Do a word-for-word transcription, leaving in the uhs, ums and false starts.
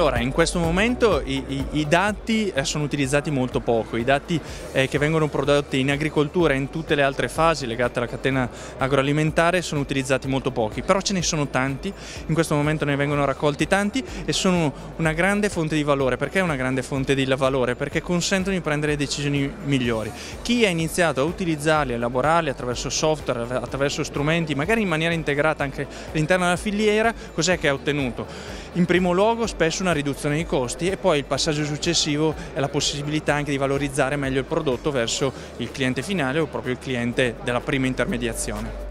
Allora, in questo momento i, i, i dati sono utilizzati molto poco, i dati eh, che vengono prodotti in agricoltura e in tutte le altre fasi legate alla catena agroalimentare sono utilizzati molto pochi, però ce ne sono tanti, in questo momento ne vengono raccolti tanti e sono una grande fonte di valore. Perché una grande fonte di valore? Perché consentono di prendere decisioni migliori. Chi ha iniziato a utilizzarli, a elaborarli attraverso software, attraverso strumenti, magari in maniera integrata anche all'interno della filiera, cos'è che ha ottenuto? In primo luogo spesso una riduzione dei costi e poi il passaggio successivo è la possibilità anche di valorizzare meglio il prodotto verso il cliente finale o proprio il cliente della prima intermediazione.